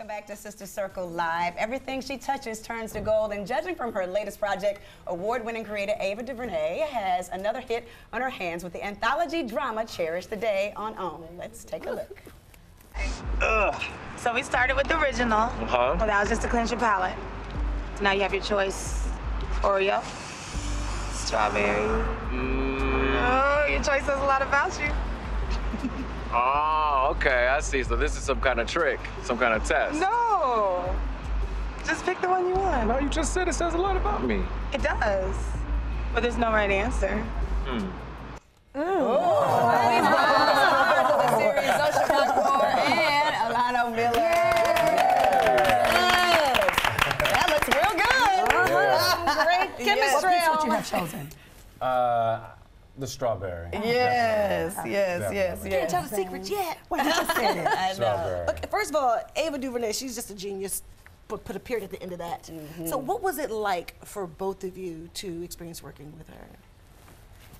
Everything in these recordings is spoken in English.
Welcome back to Sister Circle Live. Everything she touches turns to gold, and judging from her latest project, award-winning creator Ava DuVernay has another hit on her hands with the anthology drama Cherish the Day on OWN. Let's take a look. Ugh. So we started with the original. Uh-huh. Well, that was just to cleanse your palate. Now you have your choice. Oreo. Strawberry. Oh, your choice says a lot about you. Oh, okay, I see. So this is some kind of trick, some kind of test. No. Just pick the one you want. No, you just said it says a lot about me. It does. But there's no right answer. Mm. Ooh. Please welcome to the series, Xosha Roquemore and Alano Miller. Yes. That looks real good. Uh-huh. Great chemistry. Yes. What you have chosen? The strawberry. Yes, definitely. Yes, definitely. You can't tell the secret yet. Well, you just said it. I know. Okay, first of all, Ava DuVernay, she's just a genius, but put a period at the end of that. Mm-hmm. So what was it like for both of you to experience working with her?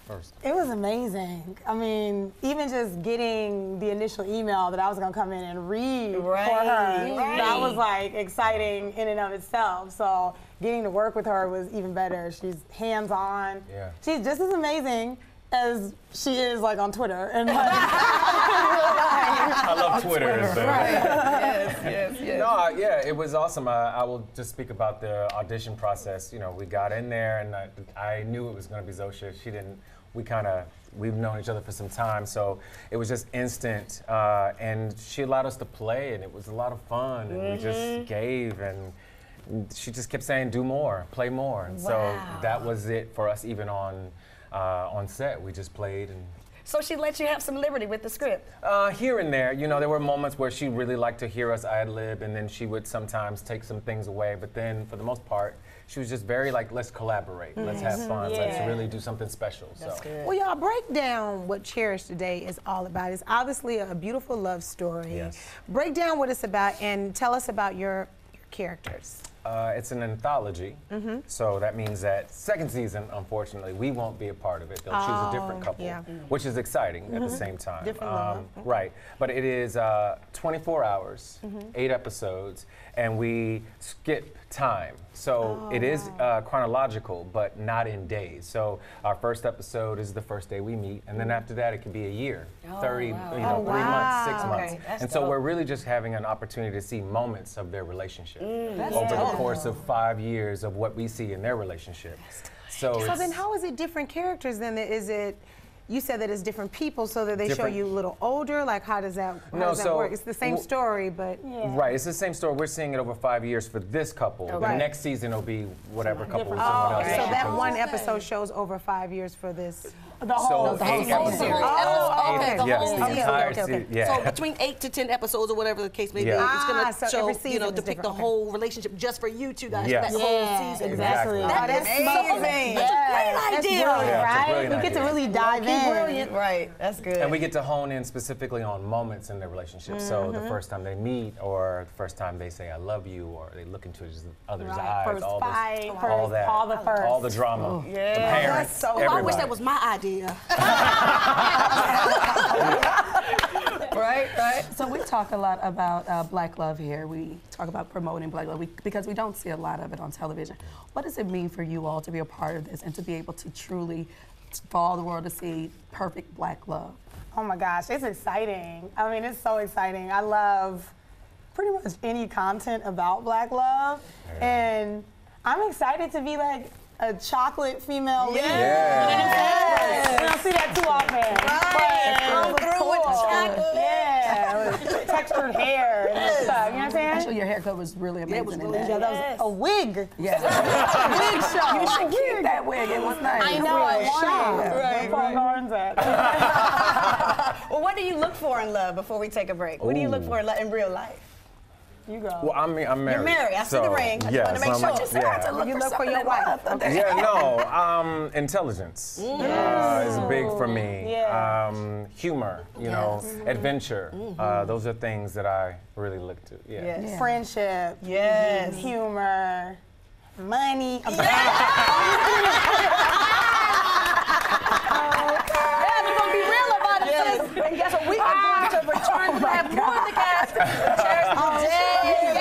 First. It was amazing. I mean, even just getting the initial email that I was going to come in and read for her, that was like exciting in and of itself. So getting to work with her was even better. She's hands-on. Yeah. She's just as amazing as she is like on Twitter. And, like, I love Twitter. So. Right. Yes. No, yeah, it was awesome. I will just speak about the audition process. You know, we got in there, and I knew it was going to be Xosha. She didn't. We've known each other for some time, so it was just instant. And she allowed us to play, and it was a lot of fun. And we just gave, and she just kept saying, "Do more, play more." And so that was it for us, even on set. We just played. And so she let you have some liberty with the script? Here and there. You know, there were moments where she really liked to hear us ad-lib, and then she would sometimes take some things away. But then, for the most part, she was just very like, let's collaborate, let's have fun, let's really do something special. That's good. Well, y'all, break down what Cherish the Day is all about. It's obviously a beautiful love story. Yes. Break down what it's about and tell us about your characters. It's an anthology, so that means that second season, unfortunately, we won't be a part of it. They'll choose a different couple, which is exciting at the same time. Different right, but it is 24 hours, 8 episodes, and we skip time. So it is chronological, but not in days. So our first episode is the first day we meet, and then after that it can be a year, 3 months, 6 months. Okay, and so we're really just having an opportunity to see moments of their relationship over the course of 5 years of what we see in their relationship. So then how is it different characters then? Is it, you said that it's different people, so that they show you a little older? Like, how does that, how does that work? It's the same story, but... Yeah. Right, it's the same story. We're seeing it over 5 years for this couple. Okay. The next season will be whatever couple. So that one episode shows over 5 years for this. The whole series. Oh, okay. Yes, the entire series. So between 8 to 10 episodes or whatever the case may be, it's going to show, you know, depict the whole relationship just for you two guys for that whole season. Exactly. That's amazing. That's a great idea, right? We get to really dive in. Brilliant. Right, that's good. And we get to hone in specifically on moments in their relationship. So the first time they meet, or the first time they say I love you, or they look into each other's eyes, all the drama. Yeah. The parents, I wish that was my idea. Right. So we talk a lot about black love here. We talk about promoting black love because we don't see a lot of it on television. What does it mean for you all to be a part of this and to be able to truly for all the world to see perfect black love? Oh my gosh, it's exciting. I mean, it's so exciting. I love pretty much any content about black love. And I'm excited to be like a chocolate female lead. Yes. I don't see that too often. With textured hair and stuff, you know what I'm saying? Actually, your haircut was really amazing. It was really that was a wig. Yes. A wig show. You should keep that wig. It was nice. I know. It was Well, what do you look for in love before we take a break? What do you look for in real life? You go. Well, I mean, I'm married. You're married. I see the ring. I just want to make sure. You look for your wife. Intelligence is big for me. Humor, you know, adventure. Those are things that I really look to. Friendship. Yes. Humor. Money. They're gonna be real about it. Yes. And guess what? We are going to return to that podcast. Cherish the Day.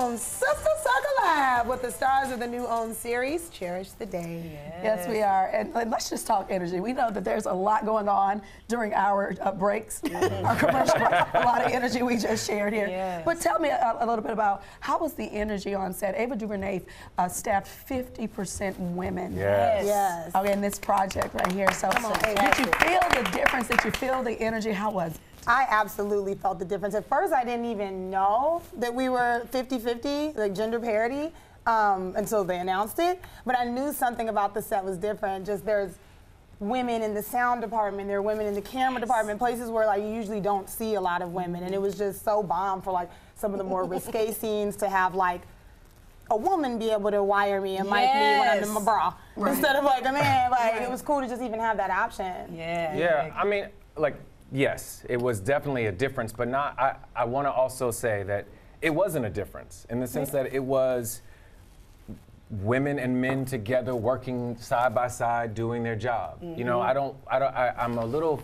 on Sister Circle Live with the stars of the new OWN series, Cherish the Day. Yes, we are. And let's just talk energy. We know that there's a lot going on during our breaks, our commercial breaks, a lot of energy we just shared here. Yes. But tell me a little bit about how was the energy on set? Ava DuVernay staffed 50% women. Yes. Yes. Okay, in this project right here. So did you feel the difference? Did you feel the energy? How was it? I absolutely felt the difference. At first, I didn't even know that we were 50-50, like gender parity, until they announced it. But I knew something about the set was different. Just there's women in the sound department, there are women in the camera department, places where like you usually don't see a lot of women. And it was just so bomb for like some of the more risque scenes to have like a woman be able to wire me and mic me when I'm in my bra instead of like a man. Like it was cool to just even have that option. Yeah. Yeah. I mean, like. Yes, it was definitely a difference, but not. I want to also say that it wasn't a difference in the sense that it was women and men together working side by side doing their job. You know, I'm a little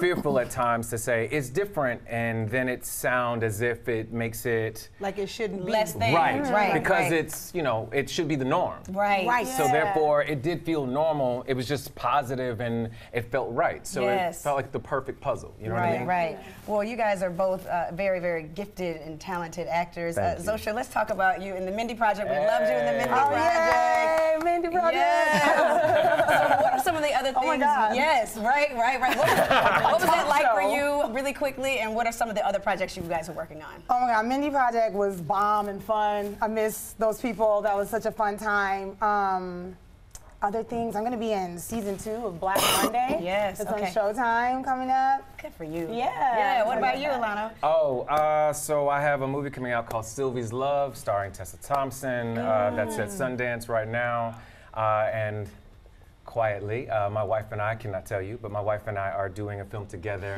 fearful at times to say it's different, and then it sounds as if it makes it like it shouldn't be less than because it's it should be the norm. So therefore, it did feel normal. It was just positive, and it felt right. So it felt like the perfect puzzle. You know what I mean? Right. Well, you guys are both very, very gifted and talented actors. Xosha, let's talk about you in the Mindy Project. We loved you in the Mindy Project. Yay, Mindy Project. Yes. So what are some of the other things? Oh my God. Yes, right. What was that like for you, really quickly, and what are some of the other projects you guys are working on? Oh my God, Mindy Project was bomb and fun. I miss those people. That was such a fun time. Other things, I'm gonna be in season 2 of Black Monday. It's on Showtime coming up. Good for you. Yeah, what about you, Alano? So I have a movie coming out called Sylvie's Love, starring Tessa Thompson. That's at Sundance right now. And quietly, my wife and I, cannot tell you, but my wife and I are doing a film together.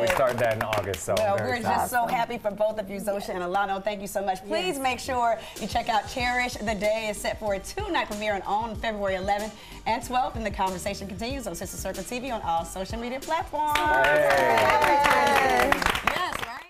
We start that in August, so we're just so happy for both of you, Xosha and Alano. Thank you so much. Please make sure you check out Cherish the Day. It's set for a 2-night premiere on February 11th and 12th, and the conversation continues on Sister Circle TV on all social media platforms.